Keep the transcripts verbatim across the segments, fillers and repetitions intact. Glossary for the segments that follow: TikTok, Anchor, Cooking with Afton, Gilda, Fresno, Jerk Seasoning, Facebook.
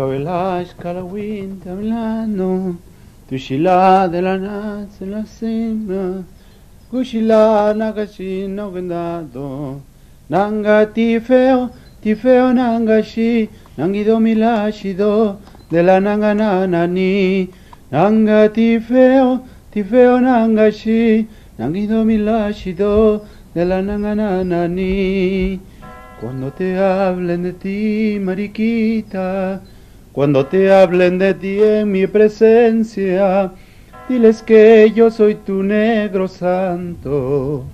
Kavelaish kalawin tamilano, Tushila de la naz en la cima, Kushila nagashi no gendado, Nanga tifeo, tifeo nangashi, Nangido milashido, de la nanga nanani, Nanga tifeo, tifeo nangashi, Nangido milashido, de la nanga nanani. Cuando te hablen de ti, mariquita, cuando te hablen de ti en mi presencia, diles que yo soy tu negro santo.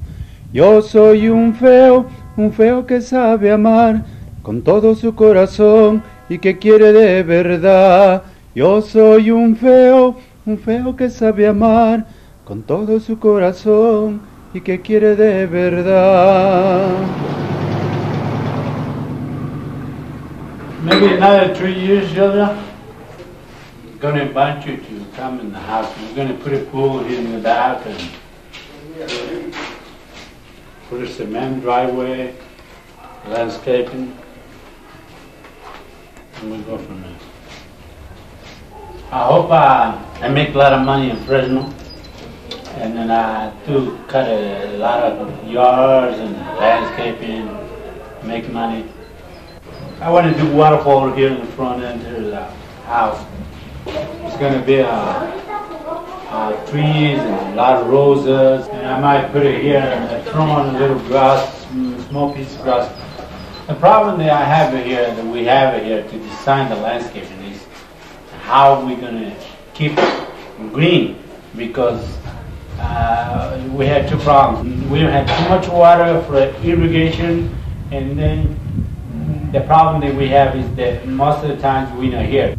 Yo soy un feo, un feo que sabe amar con todo su corazón y que quiere de verdad. Yo soy un feo, un feo que sabe amar con todo su corazón y que quiere de verdad. Maybe another three years, Gilda, I'm going to invite you to come in the house. We're going to put a pool in the back and put a cement driveway, landscaping, and we'll go from there. I hope uh, I make a lot of money in Fresno, and then I do cut a lot of yards and landscaping, make money. I want to do waterfall here in the front end of the house. It's going to be uh, uh, trees and a lot of roses. And I might put it here and throw on a little grass, small piece of grass. The problem that I have it here, that we have it here to design the landscape is how we're going to keep it green, because uh, we had two problems. We had too much water for irrigation, and then the problem that we have is that most of the times we're not here.